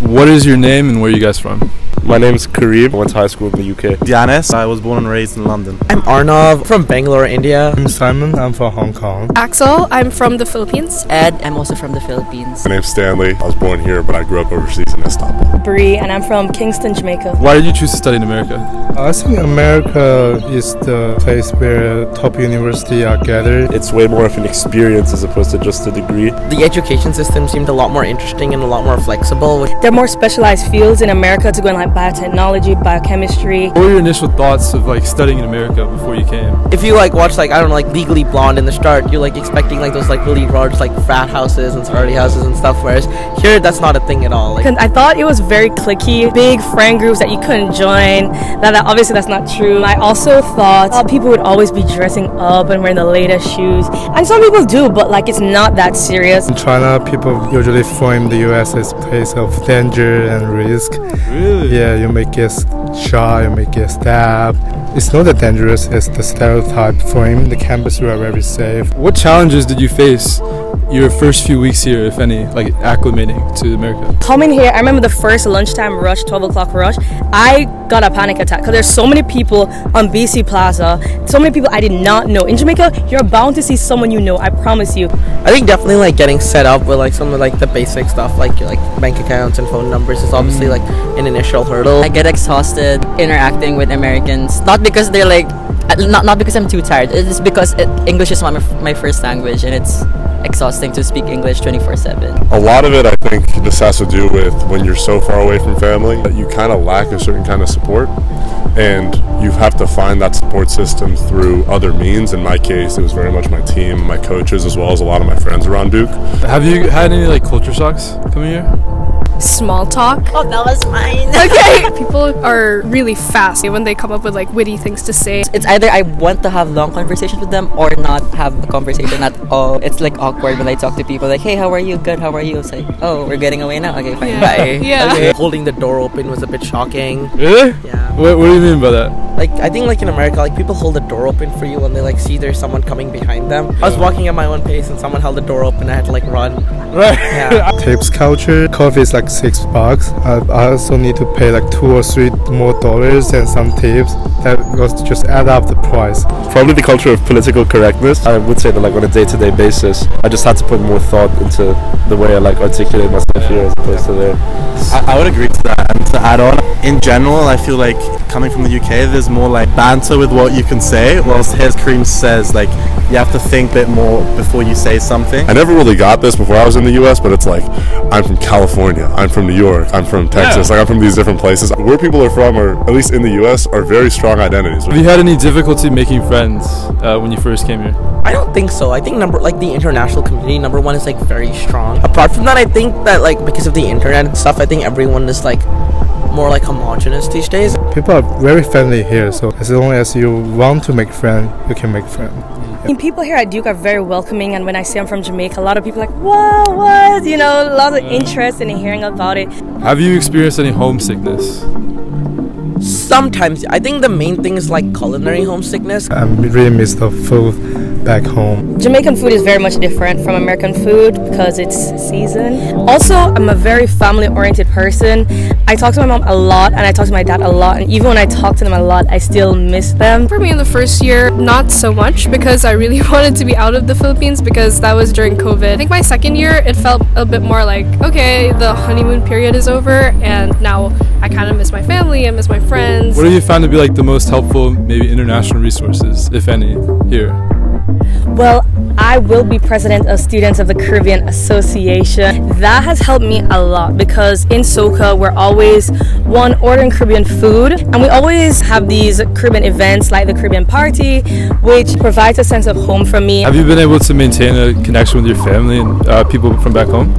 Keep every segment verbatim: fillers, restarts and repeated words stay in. What is your name and where are you guys from? My name is Karib. I went to high school in the U K. Dianis. I was born and raised in London. I'm Arnav. From Bangalore, India. I'm Simon. I'm from Hong Kong. Axel. I'm from the Philippines. Ed. I'm also from the Philippines. My name's Stanley. I was born here, but I grew up overseas in Istanbul. Bree, and I'm from Kingston, Jamaica. Why did you choose to study in America? I think America is the place where top universities are gathered. It's way more of an experience as opposed to just a degree. The education system seemed a lot more interesting and a lot more flexible. There are more specialized fields in America to go in, like biotechnology, biochemistry. What were your initial thoughts of like studying in America before you came? If you like watch like I don't know like Legally Blonde in the start, you're like expecting like those like really large like frat houses and sorority houses and stuff. Whereas here, that's not a thing at all. Like, I thought it was very cliquey, big friend groups that you couldn't join. That, that obviously that's not true. I also thought uh, people would always be dressing up and wearing the latest shoes, and some people do, but like it's not that serious. In China, people usually frame the U S as a place of danger and risk. Really? Yeah. Yeah, you may get shot, you may get stabbed. It's not as dangerous as the stereotype frame. The campus you are very safe. What challenges did you face your first few weeks here, if any, like acclimating to America? Coming here, I remember the first lunchtime rush, twelve o'clock rush, I got a panic attack because there's so many people on B C Plaza, so many people I did not know. In Jamaica, you're bound to see someone you know, I promise you. I think definitely like getting set up with like some of like the basic stuff, like your like bank accounts and phone numbers is obviously like an initial hurdle. I get exhausted interacting with Americans, not because they're like, not, not because I'm too tired, it's because it, English is my, my first language and it's exhausting to speak English twenty-four seven. A lot of it, I think, this has to do with when you're so far away from family that you kind of lack a certain kind of support and you have to find that support system through other means. In my case, it was very much my team, my coaches, as well as a lot of my friends around Duke. Have you had any like culture shocks coming here? Small talk. Oh, that was mine. Okay. People are really fast when they come up with like witty things to say. It's either I want to have long conversations with them or not have a conversation at all. It's like awkward when I talk to people like, hey, how are you? Good, how are you? It's like, oh, we're getting away now? Okay, fine. Yeah. Bye. Yeah. Okay. Holding the door open was a bit shocking. Really? Yeah. What, what do you mean by that? Like, I think like in America, like people hold the door open for you when they like see there's someone coming behind them. I was walking at my own pace and someone held the door open and I had to like run. Right. Yeah. Tips culture. Coffee is like six bucks. I also need to pay like two or three more dollars and some tips. That was to just add up the price. Probably the culture of political correctness. I would say that like on a day-to-day basis, I just had to put more thought into the way I like articulate myself here as opposed to there. I, I would agree to that. And to add on, in general, I feel like coming from the U K, there's more like banter with what you can say. Whilst here, Kareem says like you have to think a bit more before you say something. I never really got this before I was in the U S, but it's like I'm from California. I'm from New York, I'm from Texas, yeah. Like I'm from these different places. Where people are from, or at least in the U S, are very strong identities. Have you had any difficulty making friends uh, when you first came here? I don't think so. I think number like the international community, number one, is like very strong. Apart from that, I think that like because of the internet and stuff, I think everyone is like more like homogenous these days. People are very friendly here, so as long as you want to make friends, you can make friends. I mean, people here at Duke are very welcoming, and when I say I'm from Jamaica, a lot of people are like, whoa, what? You know, lots of interest in hearing about it. Have you experienced any homesickness? Sometimes. I think the main thing is like culinary homesickness. I really miss the food back home. Jamaican food is very much different from American food because it's season. Also, I'm a very family-oriented person. I talk to my mom a lot and I talk to my dad a lot, and even when I talk to them a lot, I still miss them. For me in the first year, not so much because I really wanted to be out of the Philippines because that was during COVID. I think my second year, it felt a bit more like, okay, the honeymoon period is over and now I kind of miss my family and miss my friends. What have you found to be like the most helpful, maybe international resources, if any, here? Well, I will be president of Students of the Caribbean Association. That has helped me a lot because in SoCal, we're always, one, ordering Caribbean food, and we always have these Caribbean events like the Caribbean Party, which provides a sense of home for me. Have you been able to maintain a connection with your family and uh, people from back home?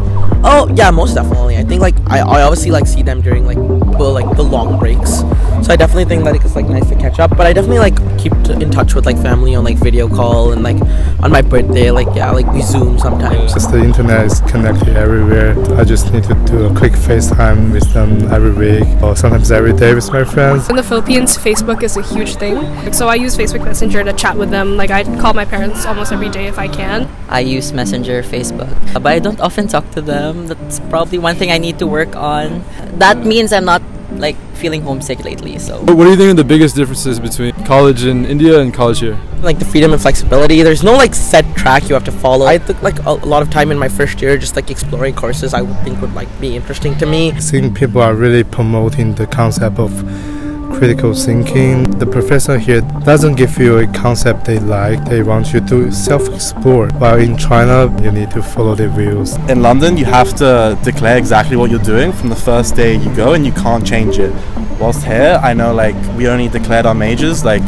Oh yeah, most definitely. I think like I, I obviously like see them during like the, like the long breaks. So I definitely think that it's like nice to catch up, but I definitely like keep in touch with like family on like video call, and like on my birthday, like yeah, like we Zoom sometimes. Just the internet is connected everywhere. I just need to do a quick FaceTime with them every week, or sometimes every day with my friends. In the Philippines, Facebook is a huge thing. So I use Facebook Messenger to chat with them. Like I call my parents almost every day if I can. I use Messenger, Facebook, but I don't often talk to them. That's probably one thing I need to work on. That means I'm not like feeling homesick lately. So what do you think are the biggest differences between college in India and college here? Like the freedom and flexibility. There's no like set track you have to follow. I took like a lot of time in my first year just like exploring courses I would think would like be interesting to me. Seeing people are really promoting the concept of critical thinking. The professor here doesn't give you a concept they like. They want you to self-explore. While in China, you need to follow their views. In London, you have to declare exactly what you're doing from the first day you go, and you can't change it. Whilst here, I know like we only declared our majors like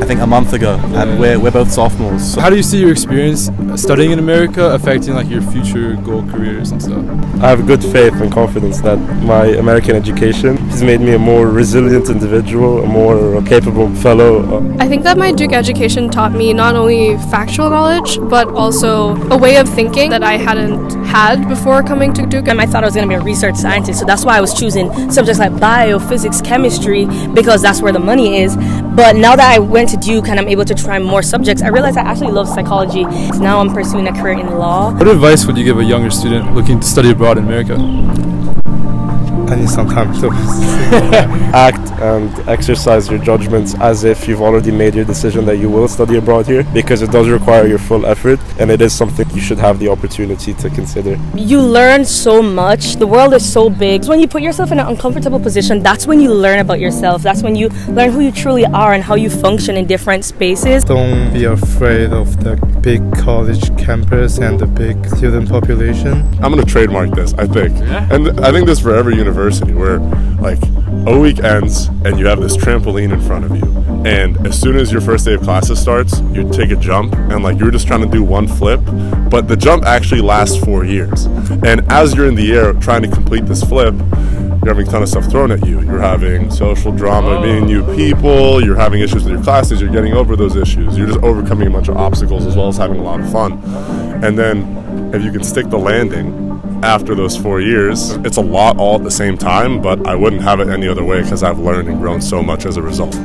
I think a month ago, and we're, we're both sophomores. So. How do you see your experience studying in America affecting like your future goal careers and stuff? I have good faith and confidence that my American education has made me a more resilient individual, a more capable fellow. I think that my Duke education taught me not only factual knowledge, but also a way of thinking that I hadn't had before coming to Duke. And I thought I was going to be a research scientist, so that's why I was choosing subjects like biophysics, chemistry, because that's where the money is. But now that I went to Duke and I'm able to try more subjects, I realized I actually love psychology. So now I'm pursuing a career in law. What advice would you give a younger student looking to study abroad in America? I need some time to act and exercise your judgments as if you've already made your decision that you will study abroad here, because it does require your full effort, and it is something you should have the opportunity to consider. You learn so much. The world is so big. When you put yourself in an uncomfortable position, that's when you learn about yourself. That's when you learn who you truly are and how you function in different spaces. Don't be afraid of the big college campus and the big student population. I'm going to trademark this, I think. Yeah. And I think this for every university. University where like a week ends and you have this trampoline in front of you, and as soon as your first day of classes starts, you take a jump, and like you're just trying to do one flip, but the jump actually lasts four years, and as you're in the air trying to complete this flip, you're having a ton of stuff thrown at you. You're having social drama, meeting new people, you're having issues with your classes, you're getting over those issues, you're just overcoming a bunch of obstacles as well as having a lot of fun. And then if you can stick the landing after those four years, it's a lot all at the same time, but I wouldn't have it any other way, because I've learned and grown so much as a result.